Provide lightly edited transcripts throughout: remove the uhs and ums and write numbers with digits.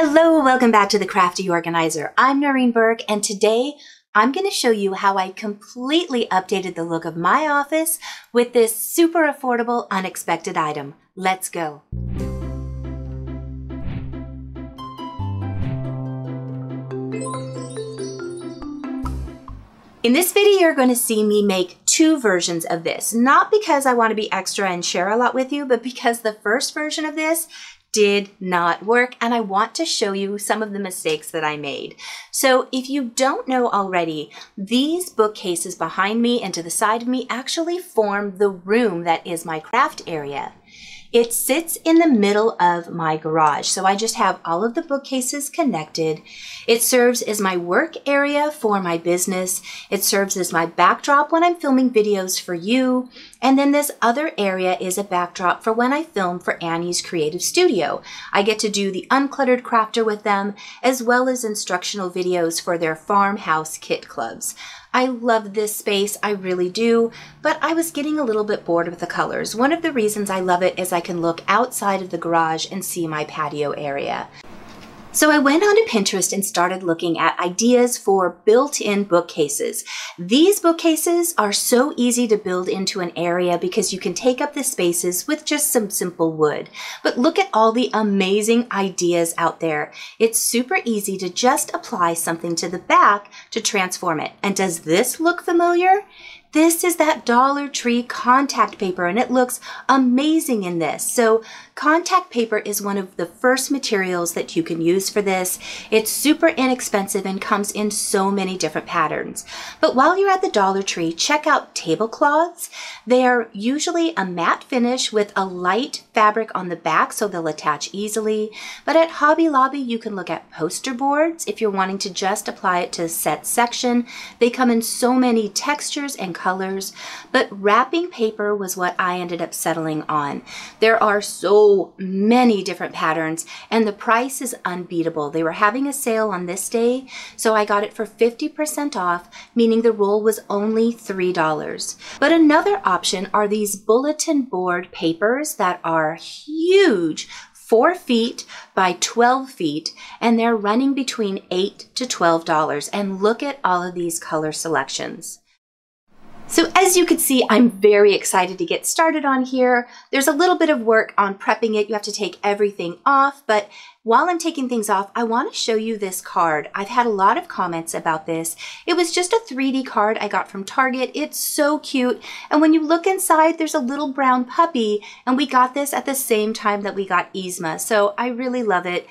Hello, welcome back to The Crafty Organizer. I'm Noreen Burke, and today I'm going to show you how I completely updated the look of my office with this super affordable, unexpected item. Let's go. In this video, you're going to see me make two versions of this, not because I want to be extra and share a lot with you, but because the first version of this did not work, and I want to show you some of the mistakes that I made. So if you don't know already, these bookcases behind me and to the side of me actually form the room that is my craft area. It sits in the middle of my garage, so I just have all of the bookcases connected. It serves as my work area for my business. It serves as my backdrop when I'm filming videos for you. And then this other area is a backdrop for when I film for Annie's Creative Studio. I get to do the Uncluttered Crafter with them, as well as instructional videos for their farmhouse kit clubs. I love this space, I really do, but I was getting a little bit bored with the colors. One of the reasons I love it is I can look outside of the garage and see my patio area. So I went onto Pinterest and started looking at ideas for built-in bookcases. These bookcases are so easy to build into an area because you can take up the spaces with just some simple wood. But look at all the amazing ideas out there. It's super easy to just apply something to the back to transform it. And does this look familiar? This is that Dollar Tree contact paper, and it looks amazing in this. So contact paper is one of the first materials that you can use for this. It's super inexpensive and comes in so many different patterns. But while you're at the Dollar Tree, check out tablecloths. They are usually a matte finish with a light fabric on the back, so they'll attach easily. But at Hobby Lobby, you can look at poster boards if you're wanting to just apply it to a set section. They come in so many textures and colors, but wrapping paper was what I ended up settling on. There are so many different patterns, and the price is unbeatable. They were having a sale on this day, so I got it for 50% off, meaning the roll was only $3. But another option are these bulletin board papers that are huge, 4 feet by 12 feet, and they're running between $8 to $12. And look at all of these color selections. So as you can see, I'm very excited to get started on here. There's a little bit of work on prepping it. You have to take everything off, but while I'm taking things off, I want to show you this card. I've had a lot of comments about this. It was just a 3D card I got from Target. It's so cute. And when you look inside, there's a little brown puppy, and we got this at the same time that we got Yzma. So I really love it.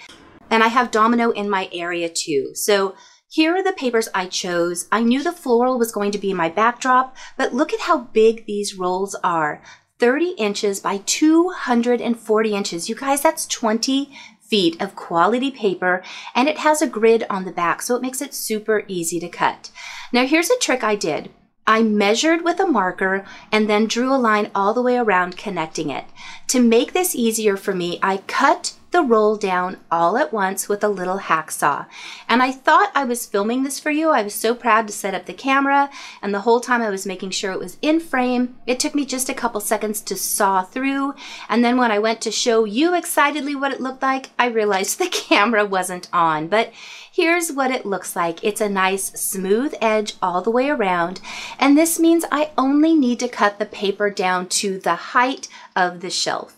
And I have Domino in my area too. So here are the papers I chose. I knew the floral was going to be my backdrop, but look at how big these rolls are. 30 inches by 240 inches. You guys, that's 20 feet of quality paper, and it has a grid on the back, so it makes it super easy to cut. Now here's a trick I did. I measured with a marker and then drew a line all the way around connecting it. To make this easier for me, I cut the roll down all at once with a little hacksaw. And I thought I was filming this for you. I was so proud to set up the camera, and the whole time I was making sure it was in frame. It took me just a couple seconds to saw through, and then when I went to show you excitedly what it looked like, I realized the camera wasn't on. But here's what it looks like. It's a nice smooth edge all the way around, and this means I only need to cut the paper down to the height of the shelf.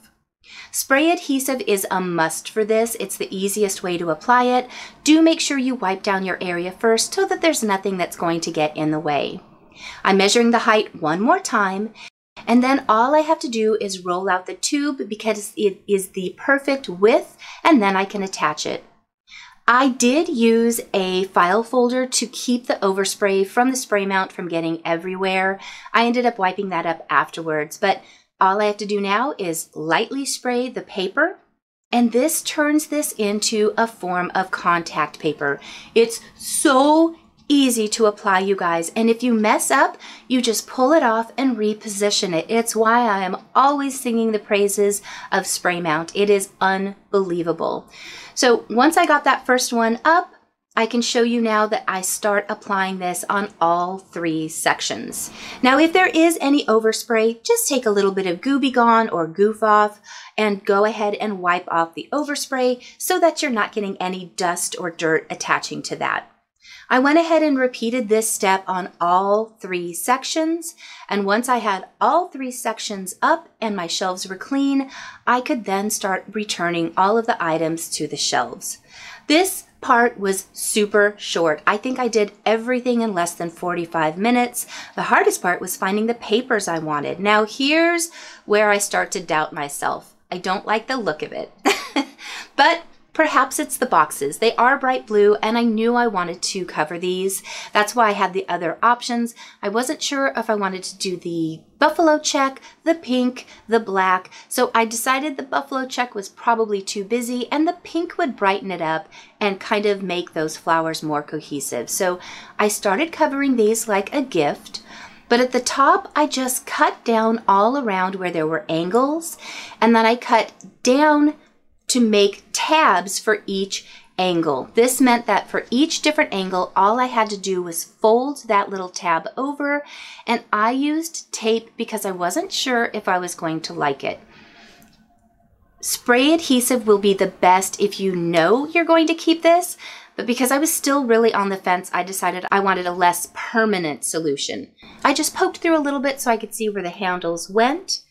Spray adhesive is a must for this. It's the easiest way to apply it. Do make sure you wipe down your area first so that there's nothing that's going to get in the way. I'm measuring the height one more time, and then all I have to do is roll out the tube because it is the perfect width, and then I can attach it. I did use a file folder to keep the overspray from the spray mount from getting everywhere. I ended up wiping that up afterwards, but all I have to do now is lightly spray the paper, and this turns this into a form of contact paper. It's so easy to apply, you guys, and if you mess up, you just pull it off and reposition it. It's why I am always singing the praises of Spray Mount. It is unbelievable. So once I got that first one up, I can show you now that I start applying this on all three sections. Now, if there is any overspray, just take a little bit of Goo Gone or Goof Off and go ahead and wipe off the overspray so that you're not getting any dust or dirt attaching to that. I went ahead and repeated this step on all three sections, and once I had all three sections up and my shelves were clean, I could then start returning all of the items to the shelves. This part was super short. I think I did everything in less than 45 minutes. The hardest part was finding the papers I wanted. Now here's where I start to doubt myself. I don't like the look of it, but perhaps it's the boxes. They are bright blue and I knew I wanted to cover these. That's why I had the other options. I wasn't sure if I wanted to do the buffalo check, the pink, the black. So I decided the buffalo check was probably too busy and the pink would brighten it up and kind of make those flowers more cohesive. So I started covering these like a gift, but at the top, I just cut down all around where there were angles, and then I cut down to make tabs for each angle. This meant that for each different angle, all I had to do was fold that little tab over, and I used tape because I wasn't sure if I was going to like it. Spray adhesive will be the best if you know you're going to keep this, but because I was still really on the fence, I decided I wanted a less permanent solution. I just poked through a little bit so I could see where the handles went.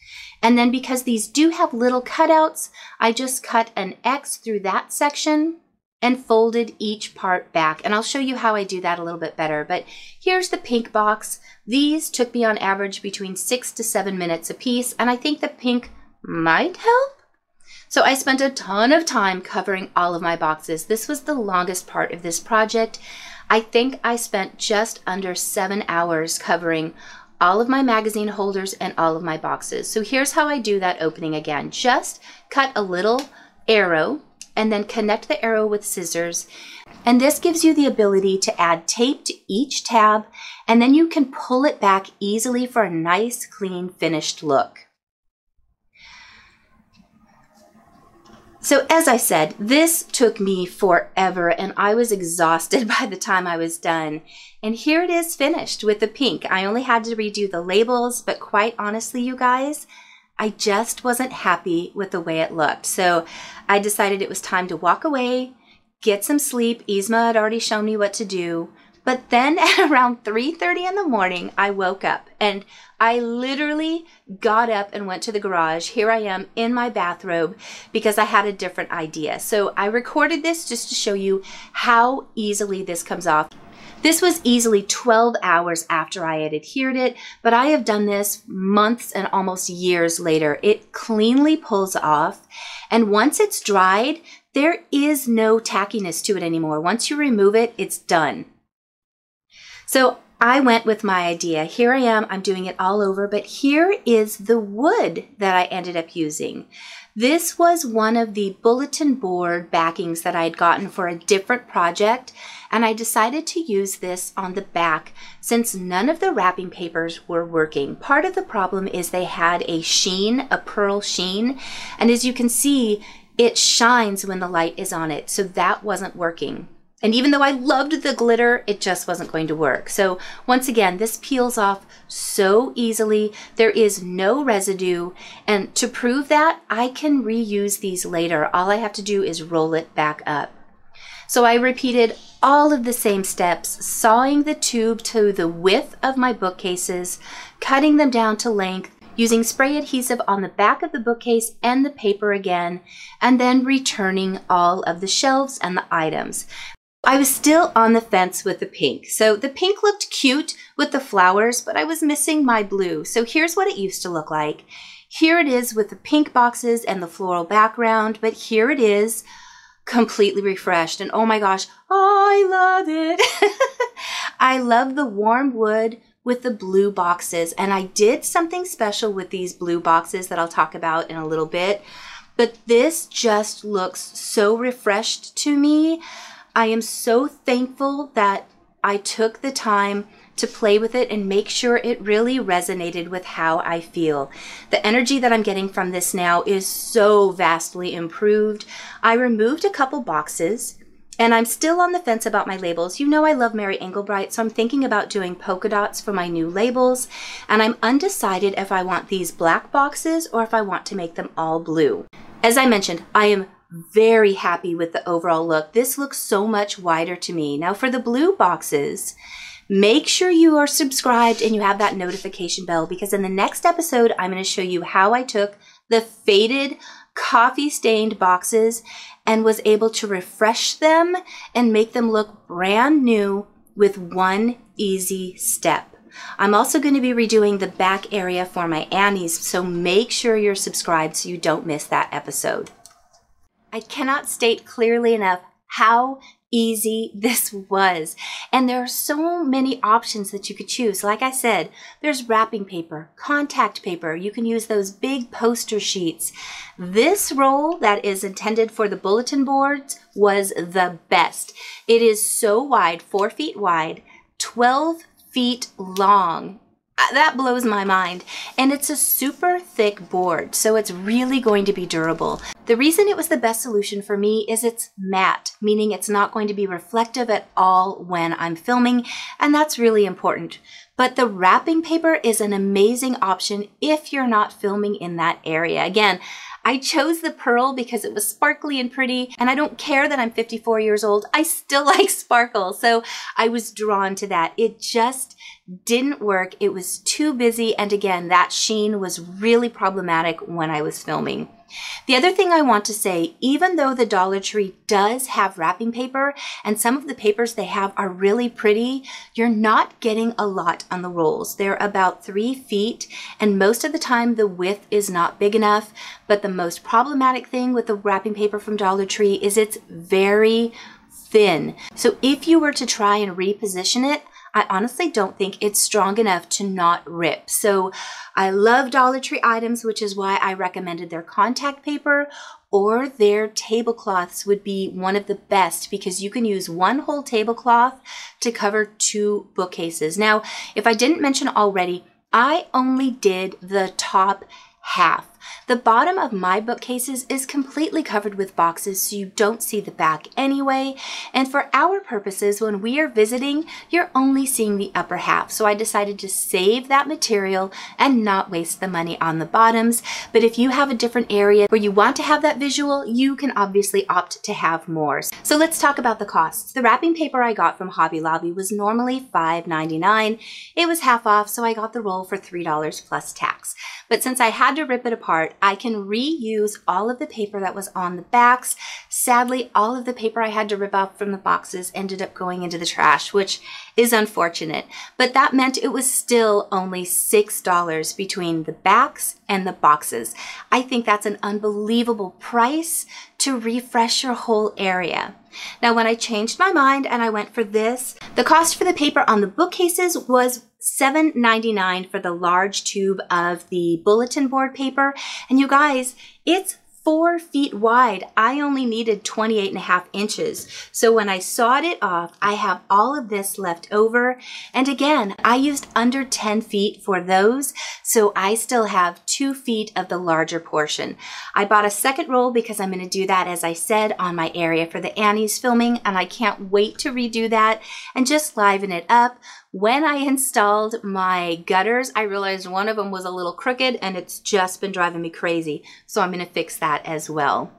And then because these do have little cutouts, I just cut an X through that section and folded each part back. And I'll show you how I do that a little bit better. But here's the pink box. These took me on average between 6 to 7 minutes a piece, and I think the pink might help. So I spent a ton of time covering all of my boxes. This was the longest part of this project. I think I spent just under 7 hours covering all of my magazine holders and all of my boxes. So here's how I do that opening again. Just cut a little arrow and then connect the arrow with scissors. And this gives you the ability to add tape to each tab, and then you can pull it back easily for a nice, clean, finished look. So as I said, this took me forever and I was exhausted by the time I was done. And here it is finished with the pink. I only had to redo the labels, but quite honestly, you guys, I just wasn't happy with the way it looked. So I decided it was time to walk away, get some sleep. Yzma had already shown me what to do. But then at around 3:30 in the morning, I woke up and I literally got up and went to the garage. Here I am in my bathrobe because I had a different idea. So I recorded this just to show you how easily this comes off. This was easily 12 hours after I had adhered it, but I have done this months and almost years later. It cleanly pulls off, and once it's dried, there is no tackiness to it anymore. Once you remove it, it's done. So I went with my idea. Here I am, I'm doing it all over, but here is the wood that I ended up using. This was one of the bulletin board backings that I had gotten for a different project, and I decided to use this on the back since none of the wrapping papers were working. Part of the problem is they had a sheen, a pearl sheen, and as you can see, it shines when the light is on it, so that wasn't working. And even though I loved the glitter, it just wasn't going to work. So once again, this peels off so easily. There is no residue. And to prove that, I can reuse these later. All I have to do is roll it back up. So I repeated all of the same steps, sawing the tube to the width of my bookcases, cutting them down to length, using spray adhesive on the back of the bookcase and the paper again, and then returning all of the shelves and the items. I was still on the fence with the pink. So the pink looked cute with the flowers, but I was missing my blue. So here's what it used to look like. Here it is with the pink boxes and the floral background, but here it is completely refreshed. And oh my gosh, I love it. I love the warm wood with the blue boxes. And I did something special with these blue boxes that I'll talk about in a little bit, but this just looks so refreshed to me. I am so thankful that I took the time to play with it and make sure it really resonated with how I feel. The energy that I'm getting from this now is so vastly improved. I removed a couple boxes And I'm still on the fence about my labels. You know I love Mary Englebright, so I'm thinking about doing polka dots for my new labels, and I'm undecided if I want these black boxes or if I want to make them all blue. As I mentioned, I am very happy with the overall look. This looks so much wider to me. Now for the blue boxes, make sure you are subscribed and you have that notification bell, because in the next episode, I'm going to show you how I took the faded coffee stained boxes and was able to refresh them and make them look brand new with one easy step. I'm also going to be redoing the back area for my Annie's, so make sure you're subscribed so you don't miss that episode. I cannot state clearly enough how easy this was. And there are so many options that you could choose. Like I said, there's wrapping paper, contact paper. You can use those big poster sheets. This roll that is intended for the bulletin boards was the best. It is so wide, 4 feet wide, 12 feet long. That blows my mind. And it's a super thick board, so it's really going to be durable. The reason it was the best solution for me is it's matte, meaning it's not going to be reflective at all when I'm filming, and that's really important. But the wrapping paper is an amazing option if you're not filming in that area. Again, I chose the pearl because it was sparkly and pretty, and I don't care that I'm 54 years old. I still like sparkle, so I was drawn to that. It just didn't work. It was too busy, and again, that sheen was really problematic when I was filming. The other thing I want to say, even though the Dollar Tree does have wrapping paper and some of the papers they have are really pretty, you're not getting a lot on the rolls. They're about 3 feet, and most of the time the width is not big enough. But the most problematic thing with the wrapping paper from Dollar Tree is it's very thin. So if you were to try and reposition it, I honestly don't think it's strong enough to not rip. So I love Dollar Tree items, which is why I recommended their contact paper, or their tablecloths would be one of the best, because you can use one whole tablecloth to cover two bookcases. Now, if I didn't mention already, I only did the top half. The bottom of my bookcases is completely covered with boxes, so you don't see the back anyway. And for our purposes, when we are visiting, you're only seeing the upper half. So I decided to save that material and not waste the money on the bottoms. But if you have a different area where you want to have that visual, you can obviously opt to have more. So let's talk about the costs. The wrapping paper I got from Hobby Lobby was normally $5.99. It was half off, so I got the roll for $3 plus tax. But since I had to rip it apart, I can reuse all of the paper that was on the backs. Sadly, all of the paper I had to rip off from the boxes ended up going into the trash, which is unfortunate. But that meant it was still only $6 between the backs and the boxes. I think that's an unbelievable price to refresh your whole area. Now, when I changed my mind and I went for this, the cost for the paper on the bookcases was $7.99 for the large tube of the bulletin board paper. And you guys, it's 4 feet wide. I only needed 28.5 inches. So when I sawed it off, I have all of this left over. And again, I used under 10 feet for those. So I still have 2 feet of the larger portion. I bought a second roll because I'm going to do that, as I said, on my area for the Annie's filming. And I can't wait to redo that and just liven it up. When I installed my gutters, I realized one of them was a little crooked, and it's just been driving me crazy. So I'm going to fix that as well.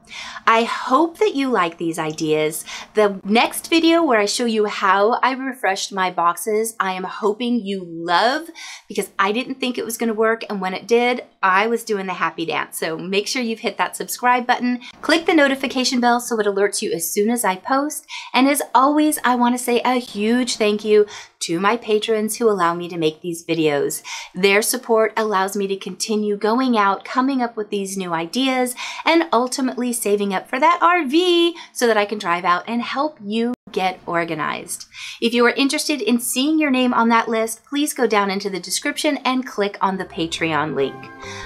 I hope that you like these ideas. The next video where I show you how I refreshed my boxes, I am hoping you love, because I didn't think it was going to work. And when it did, I was doing the happy dance. So make sure you've hit that subscribe button. Click the notification bell so it alerts you as soon as I post. And as always, I want to say a huge thank you to my patrons who allow me to make these videos. Their support allows me to continue going out, coming up with these new ideas, and ultimately saving up for that RV so that I can drive out and help you get organized. If you are interested in seeing your name on that list, please go down into the description and click on the Patreon link.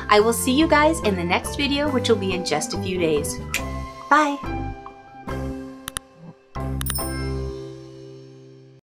I will see you guys in the next video, which will be in just a few days. Bye.